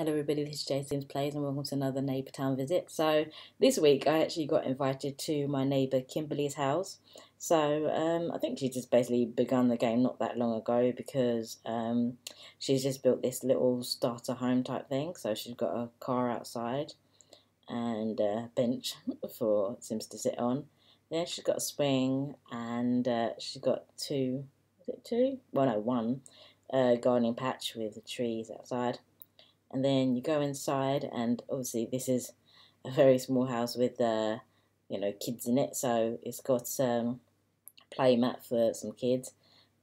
Hello everybody, this is Jay Sims Plays and welcome to another neighbour town visit. So this week I actually got invited to my neighbour Kimberly's house. So I think she just basically begun the game not that long ago because she's just built this little starter home type thing. So she's got a car outside and a bench for Sims to sit on. Then she's got a swing and she's got one gardening patch with the trees outside. And then you go inside, and obviously this is a very small house with kids in it, so it's got a play mat for some kids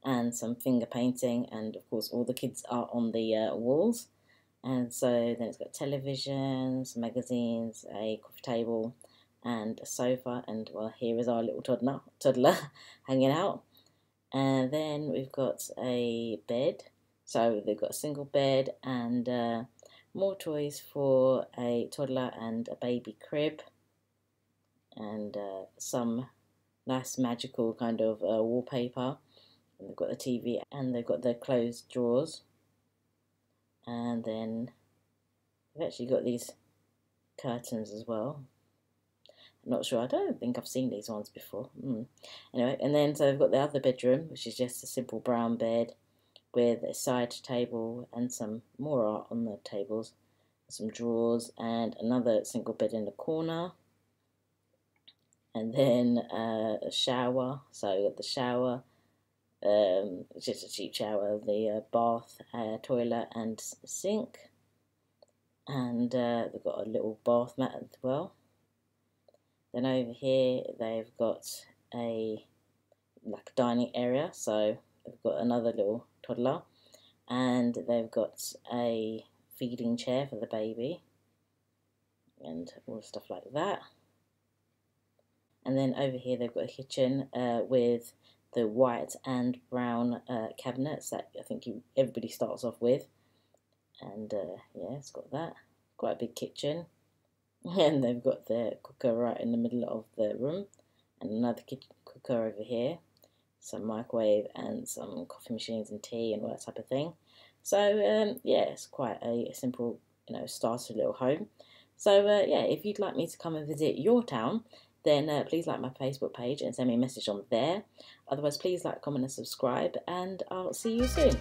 and some finger painting, and of course all the kids are on the walls. And so then it's got television, some magazines, a coffee table and a sofa, and well, here is our little toddler hanging out. And then we've got a bed, so they've got a single bed and more toys for a toddler and a baby crib, and some nice magical kind of wallpaper. And they've got the TV and they've got the closed drawers, and then they've actually got these curtains as well. I'm not sure, I don't think I've seen these ones before. Anyway, and then so they've got the other bedroom, which is just a simple brown bed with a side table and some more art on the tables, some drawers, and another single bed in the corner. And then a shower, so you've got the shower, it's just a cheap shower, the bath, toilet and sink, and they've got a little bath mat as well. Then over here they've got a dining area, so they've got another little toddler, and they've got a feeding chair for the baby and all stuff like that. And then over here they've got a kitchen with the white and brown cabinets that I think everybody starts off with, and yeah, it's got that, quite a big kitchen. And they've got their cooker right in the middle of the room, and another kitchen cooker over here, some microwave and some coffee machines and tea and all that type of thing. So yeah, it's quite a simple, starter little home. So yeah, if you'd like me to come and visit your town, then please like my Facebook page and send me a message on there. Otherwise, please like, comment and subscribe, and I'll see you soon.